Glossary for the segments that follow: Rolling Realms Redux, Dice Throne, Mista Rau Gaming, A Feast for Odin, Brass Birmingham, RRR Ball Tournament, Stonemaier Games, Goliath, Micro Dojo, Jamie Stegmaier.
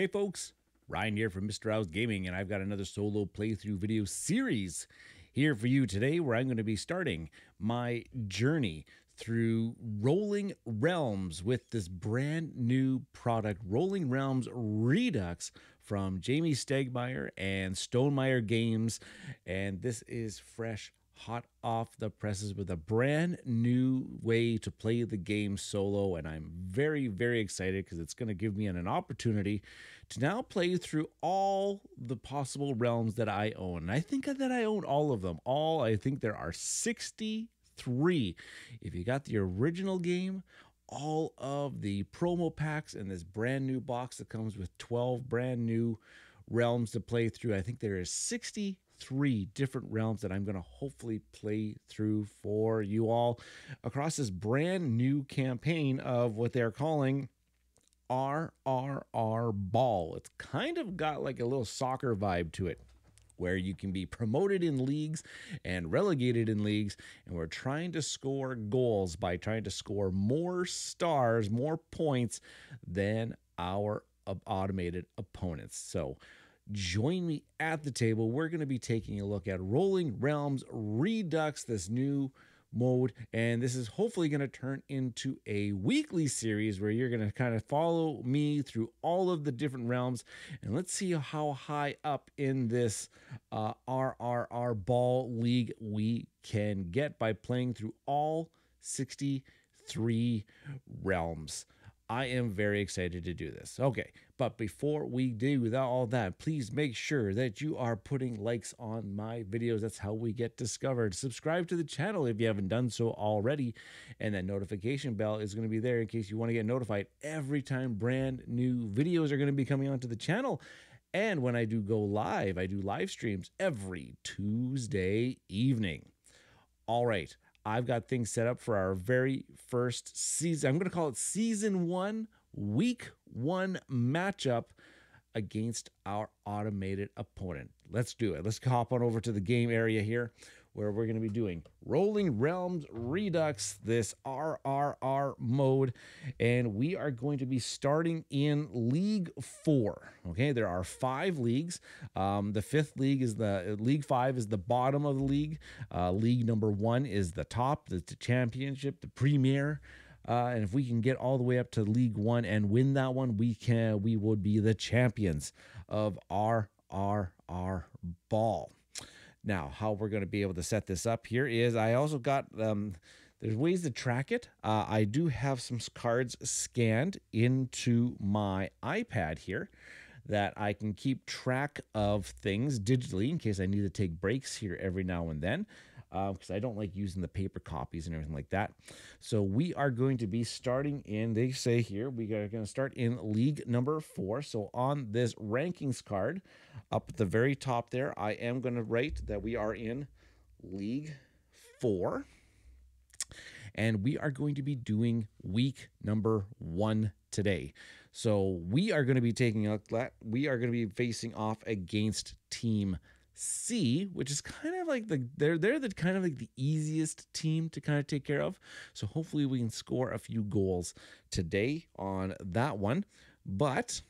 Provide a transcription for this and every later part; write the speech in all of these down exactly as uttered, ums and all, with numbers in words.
Hey folks, Ryan here from Mista Rau Gaming, and I've got another solo playthrough video series here for you today where I'm going to be starting my journey through Rolling Realms with this brand new product, Rolling Realms Redux from Jamie Stegmaier and Stonemaier Games, and this is fresh hot off the presses with a brand new way to play the game solo, and I'm very, very excited because it's going to give me an, an opportunity to now play through all the possible realms that I own. And I think that I own all of them. All, I think there are sixty-three. If you got the original game, all of the promo packs and this brand new box that comes with twelve brand new realms to play through, I think there is sixty-three three different realms that I'm going to hopefully play through for you all across this brand new campaign of what they're calling R R R Ball. It's kind of got like a little soccer vibe to it, where you can be promoted in leagues and relegated in leagues, and we're trying to score goals by trying to score more stars, more points than our automated opponents. So join me at the table. We're going to be taking a look at Rolling Realms Redux, this new mode, and this is hopefully going to turn into a weekly series where you're going to kind of follow me through all of the different realms, and let's see how high up in this uh, R R R Ball League we can get by playing through all sixty-three realms. I am very excited to do this. Okay, but before we do without all that, please make sure that you are putting likes on my videos. That's how we get discovered. Subscribe to the channel if you haven't done so already, and that notification bell is going to be there in case you want to get notified every time brand new videos are going to be coming onto the channel. And when I do go live, I do live streams every Tuesday evening. All right. I've got things set up for our very first season. I'm going to call it season one, week one matchup against our automated opponent. Let's do it. Let's hop on over to the game area here where we're going to be doing Rolling Realms Redux, this R R R mode, and we are going to be starting in League Four. Okay, there are five leagues. Um, the fifth league is the League Five is the bottom of the league. Uh, league number one is the top, the, the championship, the premier. Uh, and if we can get all the way up to League One and win that one, we can. We would be the champions of R R R Ball. Now, how we're going to be able to set this up here is I also got, um, there's ways to track it. Uh, I do have some cards scanned into my iPad here that I can keep track of things digitally in case I need to take breaks here every now and then, because uh, I don't like using the paper copies and everything like that. So we are going to be starting in, they say here, we are going to start in league number four. So on this rankings card up at the very top there, I am going to write that we are in league four, and we are going to be doing week number one today. So we are going to be taking a look, we are going to be facing off against team C, which is kind of like the they're they're the kind of like the easiest team to kind of take care of. So hopefully we can score a few goals today on that one. But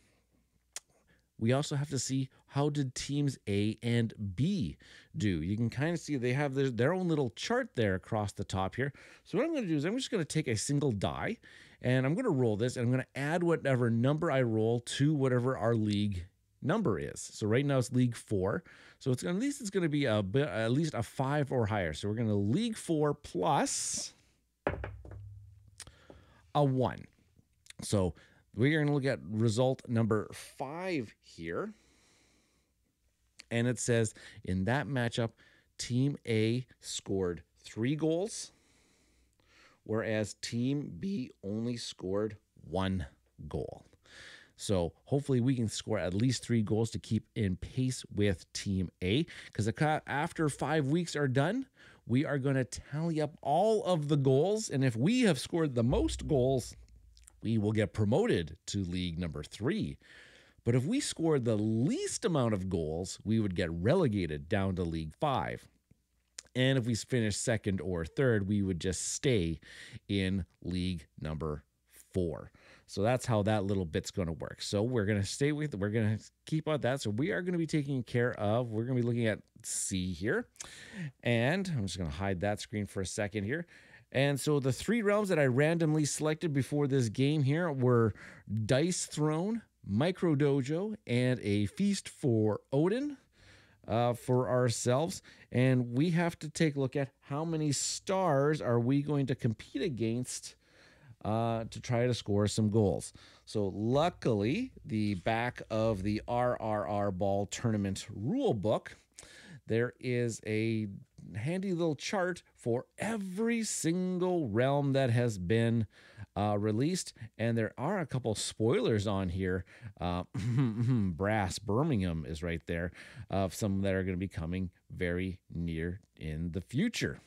we also have to see how did teams A and B do. You can kind of see they have their, their own little chart there across the top here. So what I'm going to do is I'm just going to take a single die, and I'm going to roll this, and I'm going to add whatever number I roll to whatever our league is number is. So right now it's League Four. So it's at least it's going to be a bit, at least a five or higher. So we're going to League Four plus a one. So we're going to look at result number five here. And it says in that matchup, Team A scored three goals, whereas Team B only scored one goal. So hopefully we can score at least three goals to keep in pace with Team A, because after five weeks are done, we are going to tally up all of the goals. And if we have scored the most goals, we will get promoted to league number three. But if we score the least amount of goals, we would get relegated down to League Five. And if we finish second or third, we would just stay in league number four. So that's how that little bit's going to work. So we're going to stay with, we're going to keep on that. So we are going to be taking care of, we're going to be looking at C here. And I'm just going to hide that screen for a second here. And so the three realms that I randomly selected before this game here were Dice Throne, Micro Dojo, and A Feast for Odin uh, for ourselves. And we have to take a look at how many stars are we going to compete against uh, to try to score some goals. So luckily, the back of the R R R Ball Tournament rule book, there is a handy little chart for every single realm that has been uh, released. And there are a couple spoilers on here. Uh, Brass Birmingham is right there, of some that are going to be coming very near in the future.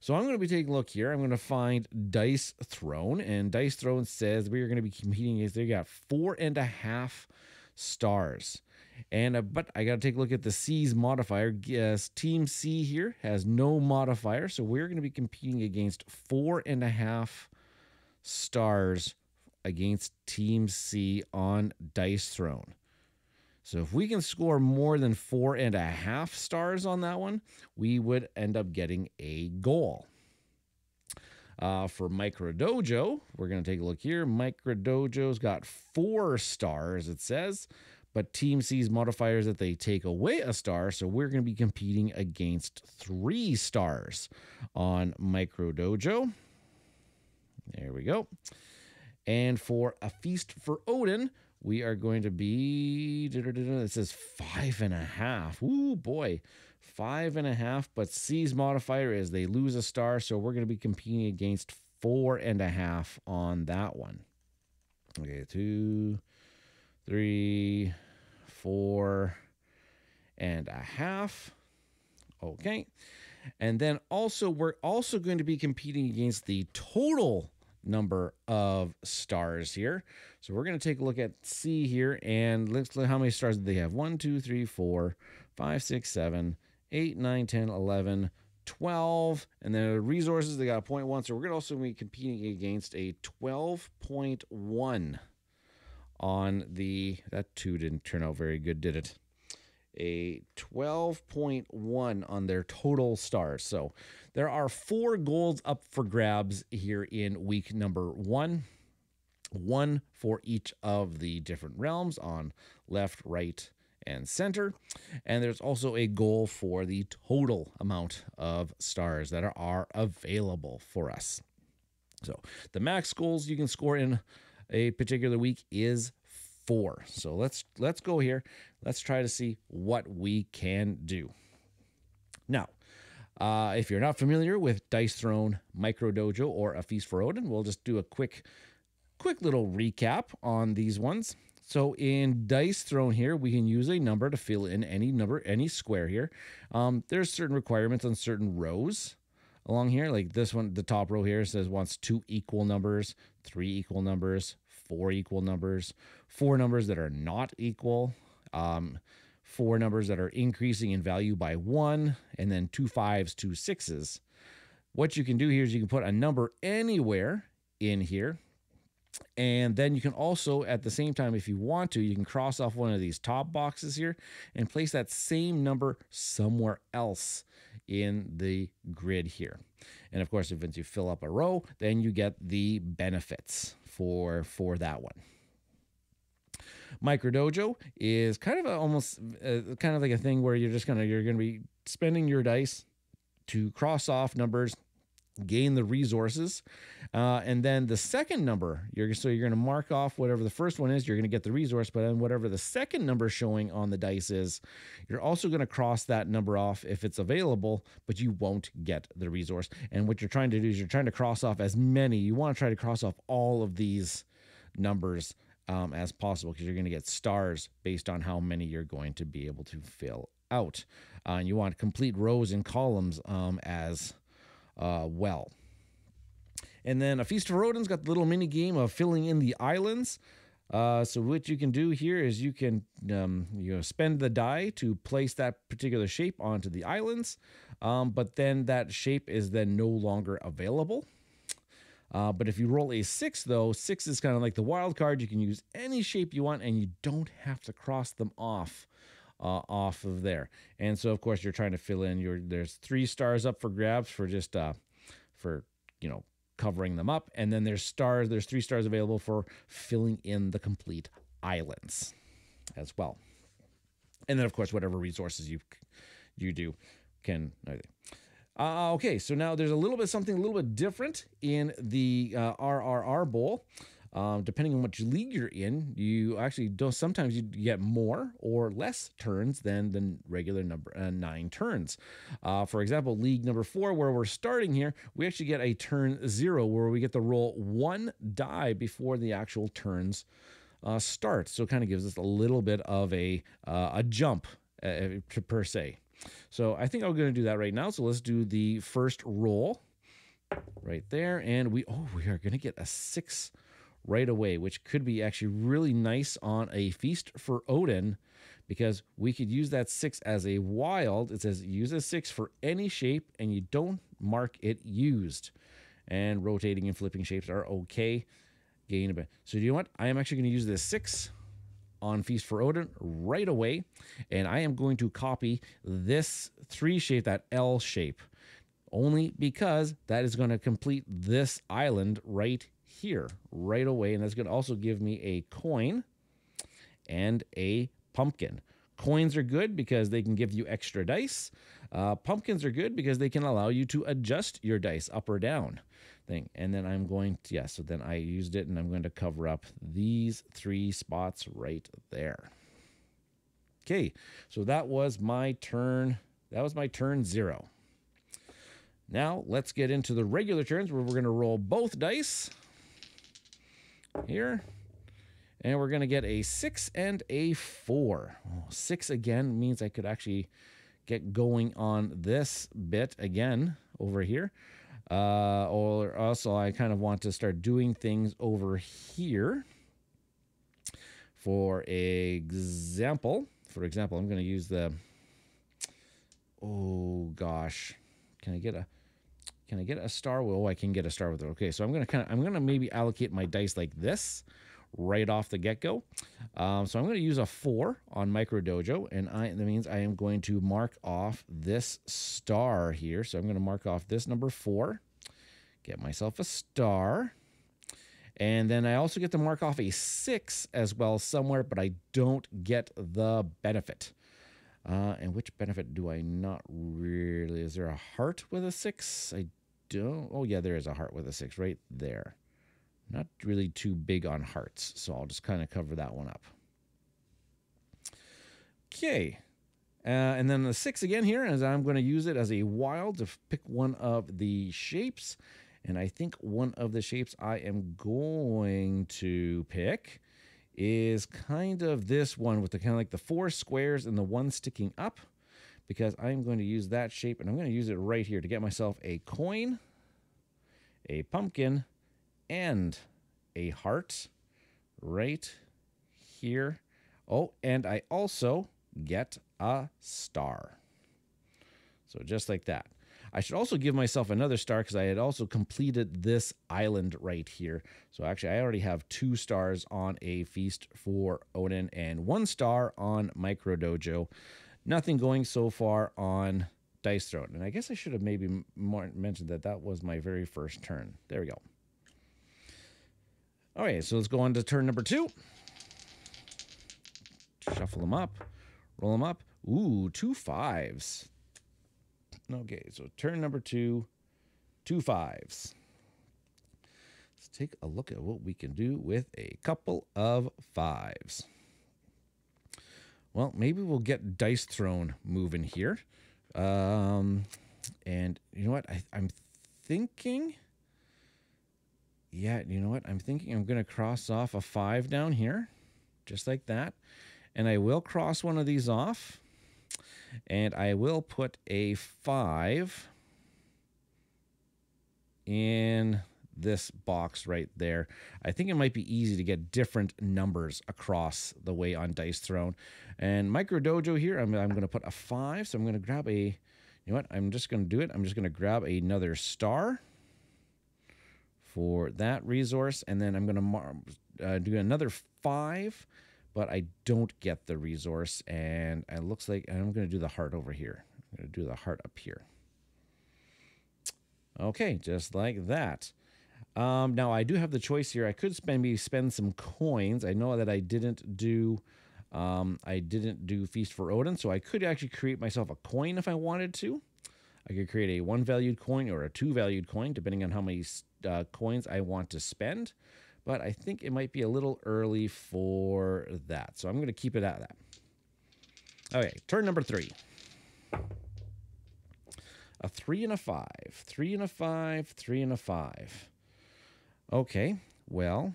So I'm going to be taking a look here. I'm going to find Dice Throne, and Dice Throne says we are going to be competing against, they got four and a half stars. And uh, but I got to take a look at the C's modifier. Yes, Team C here has no modifier, so we're going to be competing against four and a half stars against Team C on Dice Throne. So if we can score more than four and a half stars on that one, we would end up getting a goal. Uh, for Micro Dojo, we're going to take a look here. Micro Dojo's got four stars, it says, but Team C's modifiers that they take away a star, so we're going to be competing against three stars on Micro Dojo. There we go. And for A Feast for Odin, we are going to be, it says five and a half. Ooh, boy, five and a half, but C's modifier is they lose a star, so we're going to be competing against four and a half on that one. Okay, two, three, four and a half. Okay. And then also we're also going to be competing against the total number of stars here. So we're going to take a look at C here, and let's look how many stars did they have. One, two, three, four, five, six, seven, eight, nine, ten, eleven, twelve. And then the resources, they got a point one. So we're going to also be competing against a twelve point one. On the, that two didn't turn out very good, did it? A twelve point one on their total stars. So there are four goals up for grabs here in week number one. One for each of the different realms on left, right, and center. And there's also a goal for the total amount of stars that are available for us. So the max goals you can score in a particular week is four. So let's let's go here. Let's try to see what we can do. Now, uh, if you're not familiar with Dice Throne, Micro Dojo, or A Feast for Odin, we'll just do a quick, quick little recap on these ones. So in Dice Throne here, we can use a number to fill in any number, any square here. Um, there's certain requirements on certain rows along here. Like this one, the top row here says wants two equal numbers, three equal numbers, four equal numbers, four numbers that are not equal, um, four numbers that are increasing in value by one, and then two fives, two sixes. What you can do here is you can put a number anywhere in here, and then you can also, at the same time, if you want to, you can cross off one of these top boxes here and place that same number somewhere else in the grid here. And of course, if you fill up a row, then you get the benefits for for that one. Micro Dojo is kind of a, almost uh, kind of like a thing where you're just gonna you're gonna be spending your dice to cross off numbers, gain the resources, uh, and then the second number you're so you're gonna mark off whatever the first one is. You're gonna get the resource, but then whatever the second number showing on the dice is, you're also gonna cross that number off if it's available, but you won't get the resource. And what you're trying to do is you're trying to cross off as many. You want to try to cross off all of these numbers um, as possible, because you're gonna get stars based on how many you're going to be able to fill out, uh, and you want to complete rows and columns um, as Uh, well. And then A Feast for Odin's got the little mini game of filling in the islands. Uh, so what you can do here is you can um, you know, spend the die to place that particular shape onto the islands, um, but then that shape is then no longer available. Uh, but if you roll a six, though, six is kind of like the wild card. You can use any shape you want, and you don't have to cross them off uh, off of there. And so, of course, you're trying to fill in your, there's three stars up for grabs for just, uh, for, you know, covering them up. And then there's stars, there's three stars available for filling in the complete islands as well. And then, of course, whatever resources you, you do can... Uh, okay, so now there's a little bit something a little bit different in the uh, R R R Bowl. Um, depending on which league you're in, you actually don't. Sometimes you get more or less turns than the regular number uh, nine turns. Uh, for example, league number four, where we're starting here, we actually get a turn zero, where we get to roll one die before the actual turns uh, start. So it kind of gives us a little bit of a uh, a jump uh, per se. So I think I'm going to do that right now. So let's do the first roll right there. And we, oh, we are going to get a six right away, which could be actually really nice on A Feast for Odin, because we could use that six as a wild. It says use a six for any shape, and you don't mark it used. And rotating and flipping shapes are okay. Gain a bit. So you know what? I am actually going to use this six on Feast for Odin right away, and I am going to copy this three shape, that L shape, only because that is going to complete this island right here right away, and that's going to also give me a coin and a pumpkin. Coins are good because they can give you extra dice. Uh, pumpkins are good because they can allow you to adjust your dice up or down thing. And then I'm going to, yeah, so then I used it, and I'm going to cover up these three spots right there. Okay, so that was my turn. That was my turn zero. Now let's get into the regular turns, where we're going to roll both dice here. And we're going to get a six and a four. Oh, six again means I could actually get going on this bit again over here. Uh, or also, I kind of want to start doing things over here. For example, for example, I'm going to use the... Oh, gosh. Can I get a... Can I get a star? Oh, I can get a star with it. Okay, so I'm going to kind of... I'm going to maybe allocate my dice like this right off the get-go. Um, so I'm going to use a four on Micro Dojo, and I, that means I am going to mark off this star here. So I'm going to mark off this number four, get myself a star, and then I also get to mark off a six as well somewhere, but I don't get the benefit. Uh, and which benefit do I not really... Is there a heart with a six? I don't... Oh, yeah, there is a heart with a six right there. Not really too big on hearts, so I'll just kind of cover that one up. Okay. Uh, and then the six again here, as I'm going to use it as a wild to pick one of the shapes. And I think one of the shapes I am going to pick is kind of this one with the kind of like the four squares and the one sticking up, because I'm going to use that shape, and I'm going to use it right here to get myself a coin, a pumpkin, and a heart right here. Oh, and I also get a star. So just like that. I should also give myself another star, because I had also completed this island right here. So actually, I already have two stars on A Feast for Odin and one star on Micro Dojo. Nothing going so far on Dice Throne. And I guess I should have maybe mentioned that that was my very first turn. There we go. All right, so let's go on to turn number two. Shuffle them up, roll them up. Ooh, two fives. Okay, so turn number two, two fives. Let's take a look at what we can do with a couple of fives. Well, maybe we'll get Dice Throne moving here. Um, and you know what? I, I'm thinking... Yeah, you know what? I'm thinking I'm going to cross off a five down here, just like that. And I will cross one of these off, and I will put a five in this box right there. I think it might be easy to get different numbers across the way on Dice Throne. And Micro Dojo here, I'm, I'm going to put a five, so I'm going to grab a... You know what? I'm just going to do it. I'm just going to grab another star for that resource. And then I'm going to uh, do another five, but I don't get the resource. And it looks like I'm going to do the heart over here. I'm going to do the heart up here. Okay, just like that. Um, now, I do have the choice here. I could spend maybe spend some coins. I know that I didn't do um, I didn't do Feast for Odin, so I could actually create myself a coin if I wanted to. I could create a one-valued coin or a two-valued coin, depending on how many uh, coins I want to spend. But I think it might be a little early for that, so I'm going to keep it out of that. Okay, turn number three. A three and a five. Three and a five. Three and a five. Okay, well,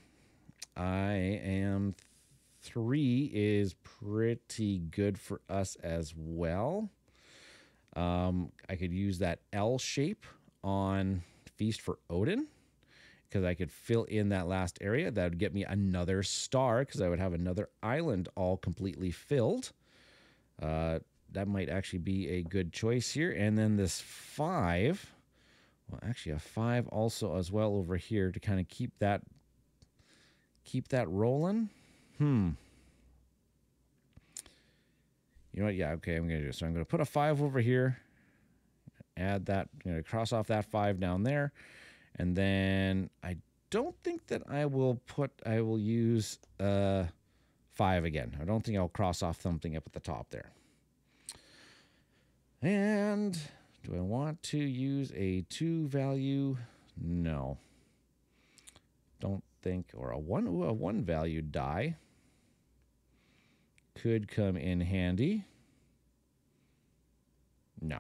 I am three is pretty good for us as well. Um, I could use that L shape on Feast for Odin because I could fill in that last area. That would get me another star because I would have another island all completely filled. Uh, that might actually be a good choice here. And then this five... Well, actually a five also as well over here to kind of keep that keep that rolling. Hmm. You know what? Yeah, okay, I'm going to do it. So I'm going to put a five over here. Add that. I'm going to cross off that five down there. And then I don't think that I will put, I will use uh, five again. I don't think I'll cross off something up at the top there. And... do I want to use a two value? No. Don't think. Or a one. Ooh, a one value die could come in handy. No.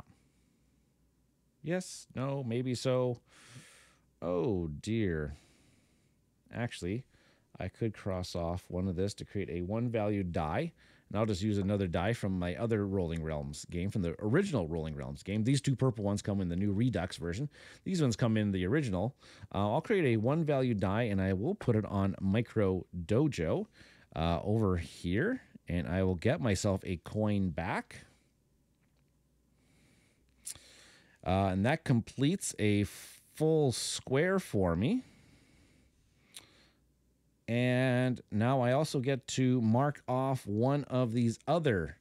Yes. No. Maybe so. Oh dear. Actually, I could cross off one of this to create a one value die. And I'll just use another die from my other Rolling Realms game, from the original Rolling Realms game. These two purple ones come in the new Redux version. These ones come in the original. Uh, I'll create a one-value die, and I will put it on Micro Dojo uh, over here. And I will get myself a coin back. Uh, and that completes a full square for me. And now I also get to mark off one of these other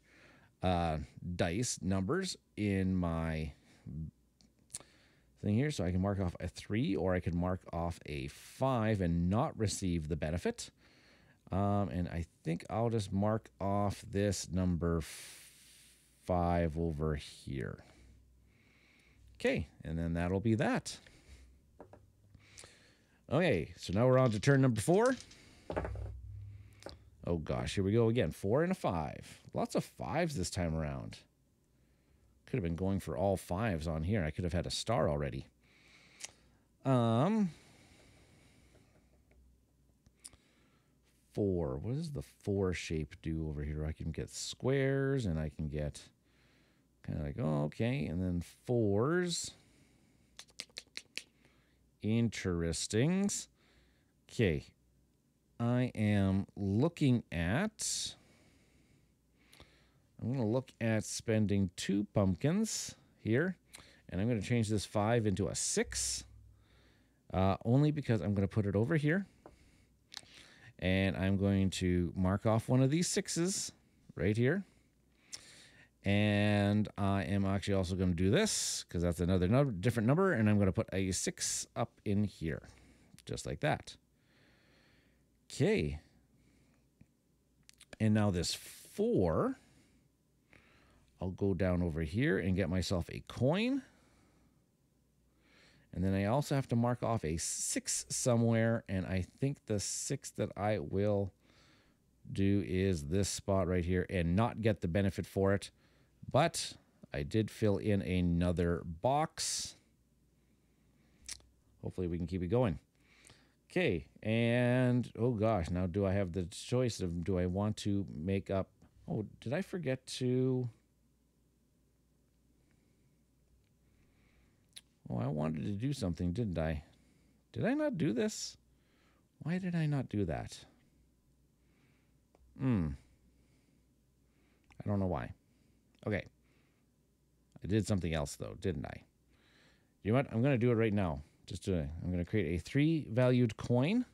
uh, dice numbers in my thing here. So I can mark off a three, or I could mark off a five and not receive the benefit. Um, and I think I'll just mark off this number five over here. Okay, and then that'll be that. Okay, so now we're on to turn number four. Oh gosh, here we go again. Four and a five. Lots of fives this time around. Could have been going for all fives on here. I could have had a star already. Um, four. What does the four shape do over here? I can get squares, and I can get kind of like, oh, okay, and then fours. Interestings. Okay. I am looking at... I'm going to look at spending two pumpkins here. And I'm going to change this five into a six. Uh, only because I'm going to put it over here. And I'm going to mark off one of these sixes right here. And I am actually also going to do this because that's another number, different number. And I'm going to put a six up in here, just like that. Okay. And now this four, I'll go down over here and get myself a coin. And then I also have to mark off a six somewhere. And I think the six that I will do is this spot right here and not get the benefit for it. But I did fill in another box. Hopefully we can keep it going. Okay, and oh gosh, now do I have the choice of do I want to make up... Oh, did I forget to... Oh, I wanted to do something, didn't I? Did I not do this? Why did I not do that? Hmm. I don't know why. Okay. I did something else, though, didn't I? You know what? I'm going to do it right now. just doing. I'm going to create a three-valued coin,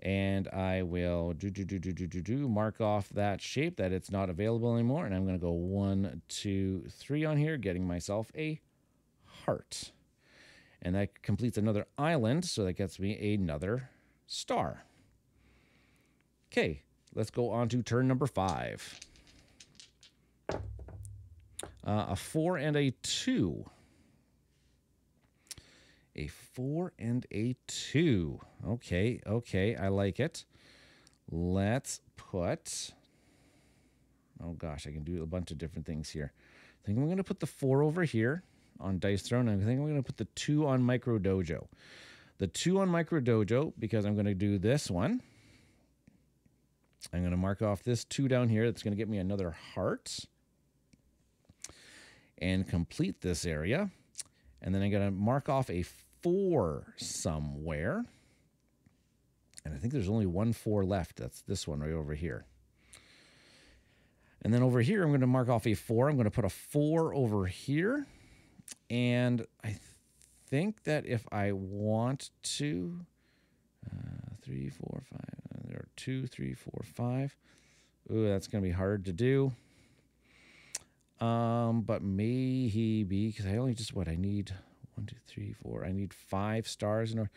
and I will do do do do do do do mark off that shape that it's not available anymore, and I'm going to go one, two, three on here, getting myself a heart, and that completes another island, so that gets me another star. Okay, let's go on to turn number five. Uh, a four and a two. A four and a two. Okay, okay, I like it. Let's put... Oh gosh, I can do a bunch of different things here. I think I'm going to put the four over here on Dice Throne. I think I'm going to put the two on Micro Dojo. The two on Micro Dojo, because I'm going to do this one. I'm going to mark off this two down here. That's going to get me another heart. And complete this area. And then I'm going to mark off a four somewhere. And I think there's only one four left. That's this one right over here. And then over here, I'm going to mark off a four. I'm going to put a four over here. And I th think that if I want to... Uh, three, four, five... There are two, three, four, five. Ooh, that's going to be hard to do. Um, but maybe, because I only just, what, I need one, two, three, four. I need five stars. In order.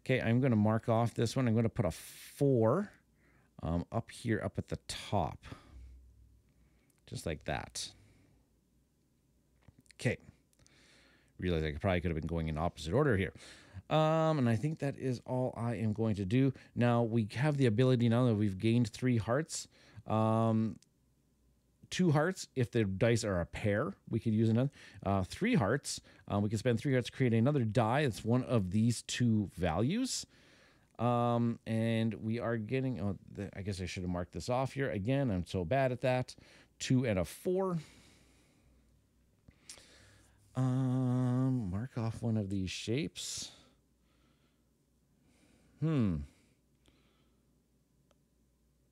Okay, I'm going to mark off this one. I'm going to put a four um, up here, up at the top. Just like that. Okay. Realize I probably could have been going in opposite order here. Um, and I think that is all I am going to do. Now, we have the ability, now that we've gained three hearts, um, two hearts, if the dice are a pair, we could use another. Uh, three hearts, um, we can spend three hearts to create another die. It's one of these two values. Um, and we are getting, oh, the, I guess I should have marked this off here. Again, I'm so bad at that. Two and a four. Um, mark off one of these shapes. Hmm.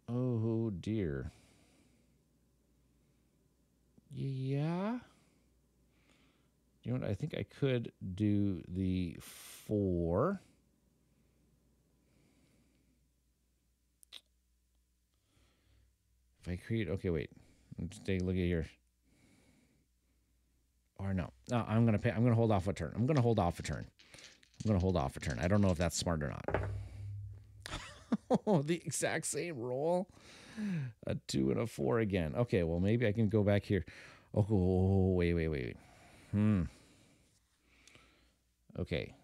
Oh, dear. Yeah. You know what? I think I could do the four. If I create... Okay, wait. Let's take a look at here. Or no. No, I'm going to pay. I'm going to hold off a turn. I'm going to hold off a turn. I'm going to hold off a turn. I don't know if that's smart or not. Oh, the exact same roll. A two and a four again. Okay, well, maybe I can go back here. Oh, oh wait, wait, wait, wait. Hmm. Okay.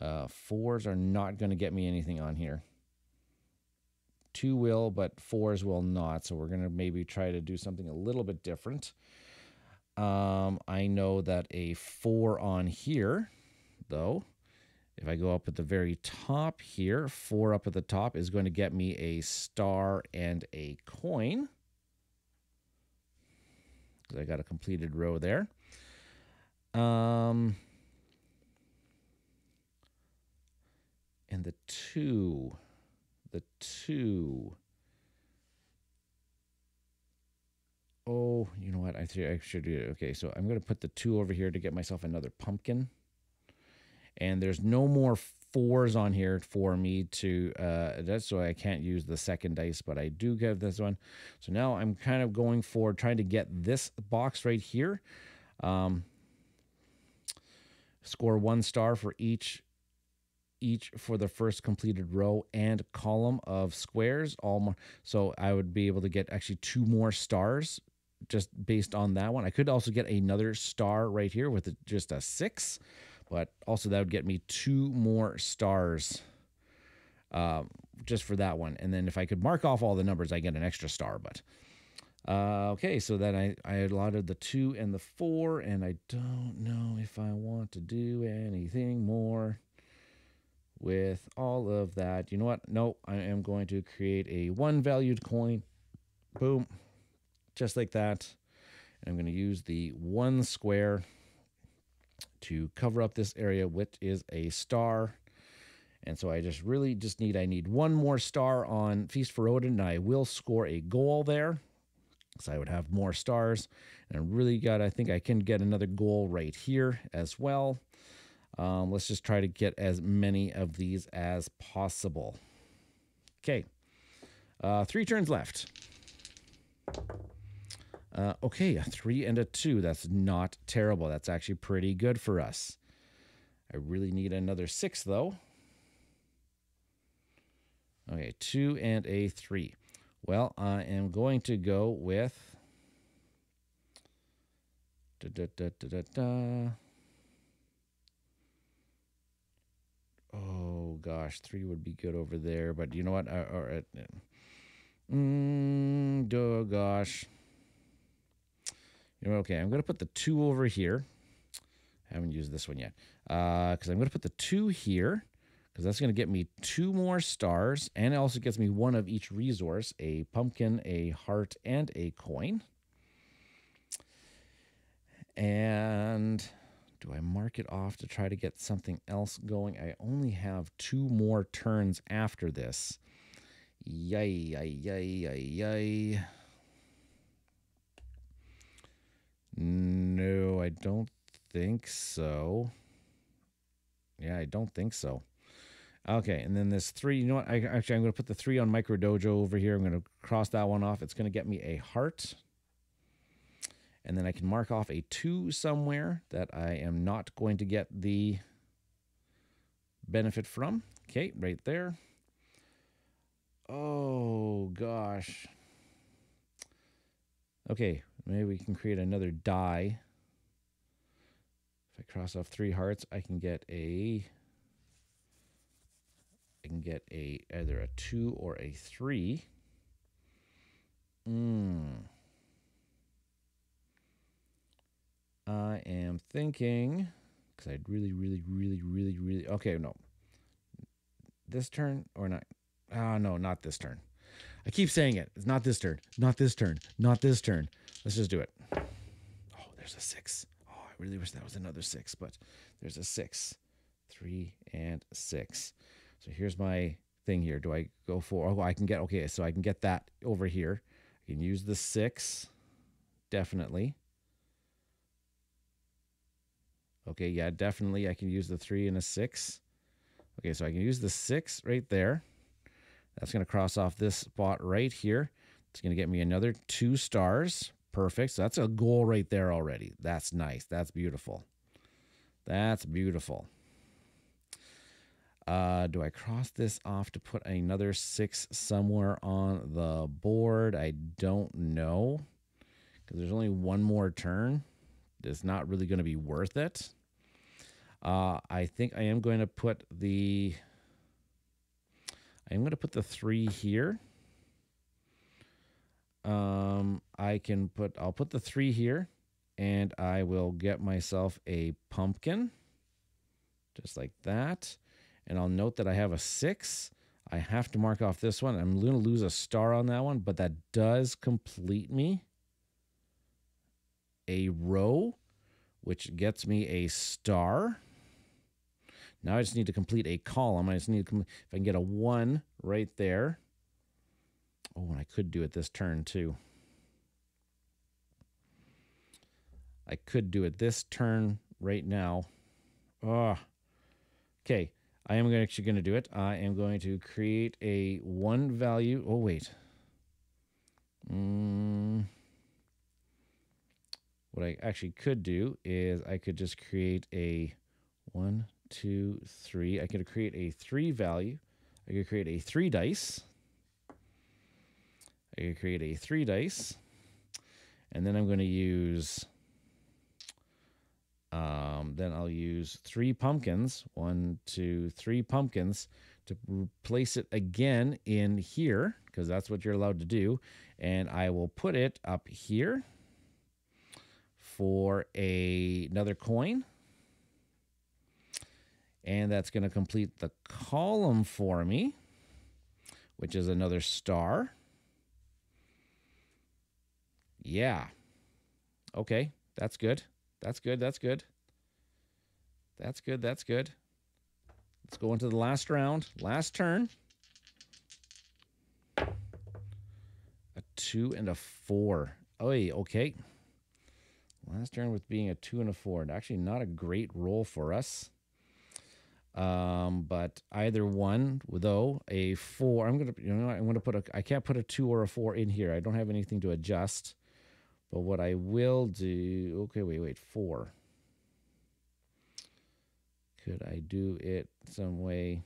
Uh, fours are not going to get me anything on here. Two will, but fours will not. So we're going to maybe try to do something a little bit different. Um, I know that a four on here... though, if I go up at the very top here, four up at the top is going to get me a star and a coin. Because I got a completed row there. Um, and the two, the two. Oh, you know what? I, th I should do it. Okay, so I'm going to put the two over here to get myself another pumpkin. And there's no more fours on here for me to, uh, that's why I can't use the second dice, but I do get this one. So now I'm kind of going for trying to get this box right here. Um, score one star for each, each for the first completed row and column of squares. All more, so I would be able to get actually two more stars just based on that one. I could also get another star right here with just a six. But also that would get me two more stars uh, just for that one. And then if I could mark off all the numbers, I get an extra star. But uh, okay, so then I, I allotted the two and the four, and I don't know if I want to do anything more with all of that. You know what? No, I am going to create a one-valued coin. Boom. Just like that. And I'm going to use the one square to cover up this area, which is a star. And so I just really just need, I need one more star on Feast for Odin, and I will score a goal there, because I would have more stars. And I really got, I think I can get another goal right here as well. Um, let's just try to get as many of these as possible. Okay. Uh, three turns left. Uh, okay, a three and a two. That's not terrible. That's actually pretty good for us. I really need another six, though. Okay, two and a three. Well, I am going to go with... Da, da, da, da, da, da. Oh, gosh, three would be good over there, but you know what? Uh, all right. Mm, oh, gosh. You know, okay, I'm going to put the two over here. I haven't used this one yet. Because uh, I'm going to put the two here, because that's going to get me two more stars, and it also gets me one of each resource, a pumpkin, a heart, and a coin. And do I mark it off to try to get something else going? I only have two more turns after this. Yay, yay, yay, yay, yay. No, I don't think so. Yeah, I don't think so. Okay, and then this three, you know what? I, actually, I'm going to put the three on Micro Dojo over here. I'm going to cross that one off. It's going to get me a heart. And then I can mark off a two somewhere that I am not going to get the benefit from. Okay, right there. Oh, gosh. Okay, maybe we can create another die. If I cross off three hearts, I can get a... I can get a either a two or a three. Hmm... I am thinking, because I'd really, really, really, really, really... Okay, no. This turn or not? Ah, no, not this turn. I keep saying it. It's not this turn. Not this turn. Not this turn. Let's just do it. Oh, there's a six. Oh, I really wish that was another six, but there's a six. Three and six. So here's my thing here. Do I go for... Oh, I can get... Okay, so I can get that over here. I can use the six. Definitely. Okay, yeah, definitely I can use the three and a six. Okay, so I can use the six right there. That's going to cross off this spot right here. It's going to get me another two stars. Perfect. So that's a goal right there already. That's nice. That's beautiful. That's beautiful. Uh, do I cross this off to put another six somewhere on the board? I don't know, because there's only one more turn. It's not really going to be worth it. Uh, I think I am going to put the... I am going to put the three here. Um, I can put... I'll put the three here, and I will get myself a pumpkin. Just like that. And I'll note that I have a six. I have to mark off this one. I'm going to lose a star on that one, but that does complete me a row, which gets me a star. Now I just need to complete a column. I just need to complete, if I can get a one right there. Oh, and I could do it this turn too. I could do it this turn right now. Oh, okay. I am actually going to do it. I am going to create a one value. Oh, wait. Mm. What I actually could do is I could just create a one, two, three. I could create a three value. I could create a three dice. I could create a three dice. And then I'm going to use, um, then I'll use three pumpkins. One, two, three pumpkins to replace it again in here, because that's what you're allowed to do. And I will put it up here for a, another coin. And that's going to complete the column for me, which is another star. Yeah. Okay, that's good. That's good, that's good. That's good, that's good. Let's go into the last round, last turn. A two and a four. Oh, okay. Last turn with being a two and a four. Actually, not a great roll for us. Um, but either one, though, a four, I'm going to, you know, I'm going to put a, I can't put a two or a four in here. I don't have anything to adjust, but what I will do, okay, wait, wait, four. Could I do it some way?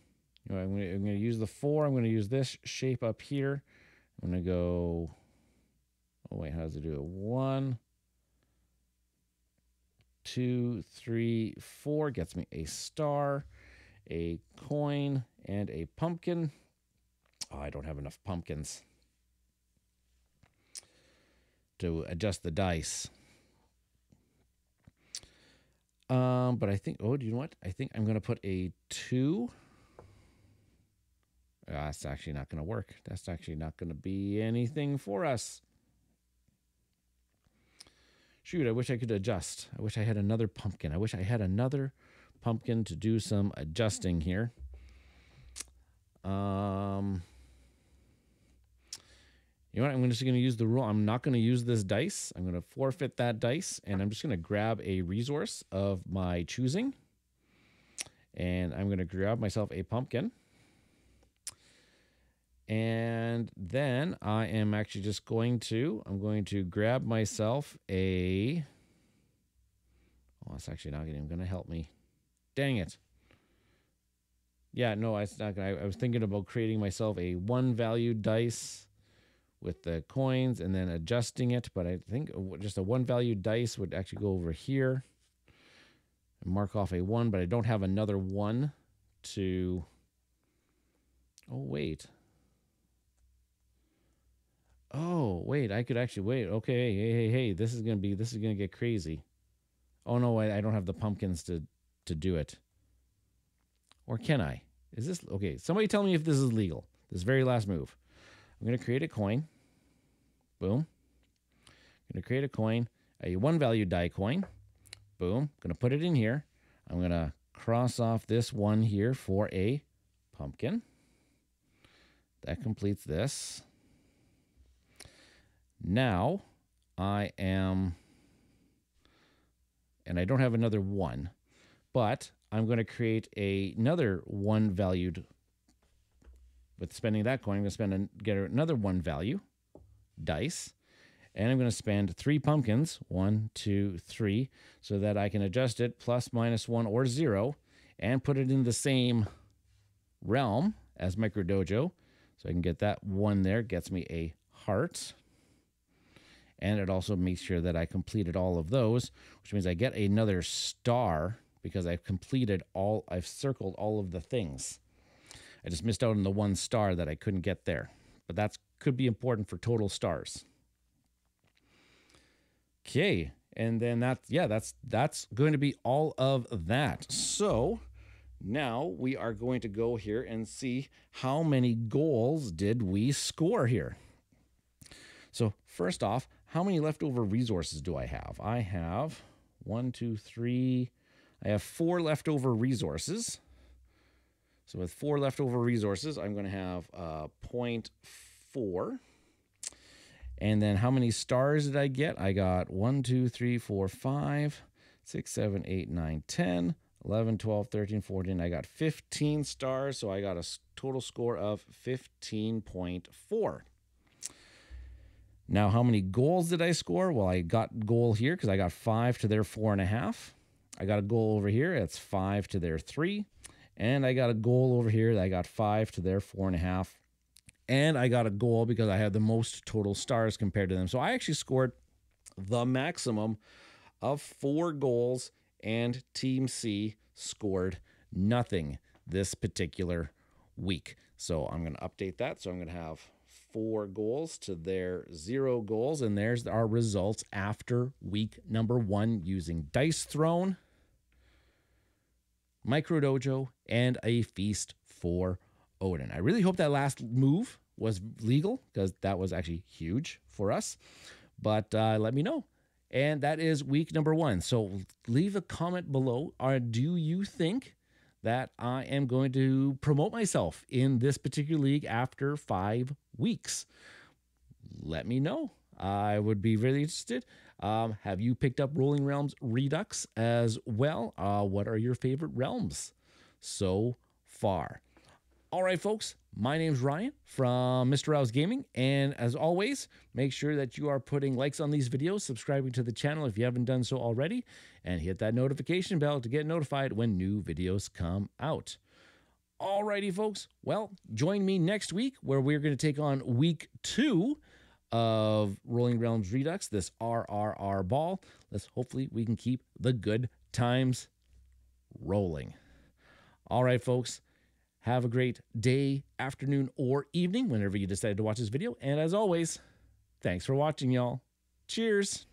You know, I'm going to, I'm going to use the four. I'm going to use this shape up here. I'm going to go, oh wait, how does it do it? One, two, three, four gets me a star, a coin, and a pumpkin. Oh, I don't have enough pumpkins to adjust the dice. Um, but I think, oh, do you know what? I think I'm going to put a two. Uh, that's actually not going to work. That's actually not going to be anything for us. Shoot, I wish I could adjust. I wish I had another pumpkin. I wish I had another pumpkin to do some adjusting here. Um, you know what? I'm just going to use the rule. I'm not going to use this dice. I'm going to forfeit that dice, and I'm just going to grab a resource of my choosing, and I'm going to grab myself a pumpkin. And then I am actually just going to, I'm going to grab myself a, oh, it's actually not even going to help me. Dang it. Yeah, no, it's not gonna, I, I was thinking about creating myself a one value dice with the coins and then adjusting it. But I think just a one value dice would actually go over here and mark off a one, but I don't have another one to, oh, wait. Oh, wait, I could actually wait. Okay, hey, hey, hey, this is going to be, this is going to get crazy. Oh, no, I, I don't have the pumpkins to, to do it. Or can I? Is this, okay, somebody tell me if this is legal. This very last move. I'm going to create a coin. Boom. I'm going to create a coin, a one-value die coin. Boom. I'm going to put it in here. I'm going to cross off this one here for a pumpkin. That completes this. Now I am, and I don't have another one, but I'm going to create a, another one valued with spending that coin. I'm going to spend a, get another one value dice, and I'm going to spend three pumpkins, one, two, three, so that I can adjust it plus minus one or zero and put it in the same realm as Micro Dojo. So I can get that one there, gets me a heart. And it also makes sure that I completed all of those, which means I get another star because I've completed all, I've circled all of the things. I just missed out on the one star that I couldn't get there. But that could be important for total stars. Okay. And then that's, yeah, that's, that's going to be all of that. So now we are going to go here and see how many goals did we score here. So first off, how many leftover resources do I have? I have one, two, three. I have four leftover resources. So with four leftover resources, I'm going to have uh, zero point four. And then how many stars did I get? I got one, two, three, four, five, six, seven, eight, nine, ten, eleven, twelve, thirteen, fourteen. I got fifteen stars, so I got a total score of fifteen point four. Now, how many goals did I score? Well, I got goal here because I got five to their four and a half. I got a goal over here. That's five to their three. And I got a goal over here that I got five to their four and a half. And I got a goal because I had the most total stars compared to them. So I actually scored the maximum of four goals, and Team C scored nothing this particular week. So I'm going to update that. So I'm going to have four goals to their zero goals, and there's our results after week number one using Dice Throne, Micro Dojo, and A Feast for Odin. I really hope that last move was legal because that was actually huge for us, but uh, let me know. And that is week number one. So leave a comment below. Or do you think that I am going to promote myself in this particular league after five weeks? Let me know. I would be really interested. Um, have you picked up Rolling Realms Redux as well? Uh, what are your favorite realms? so far. All right, folks, my name's Ryan from Mista Rau Gaming, and as always, make sure that you are putting likes on these videos, subscribing to the channel if you haven't done so already, and hit that notification bell to get notified when new videos come out. All righty, folks, well, join me next week where we're going to take on week two of Rolling Realms Redux, this R R R Ball. Let's hopefully we can keep the good times rolling. All right, folks. Have a great day, afternoon, or evening whenever you decide to watch this video. And as always, thanks for watching, y'all. Cheers.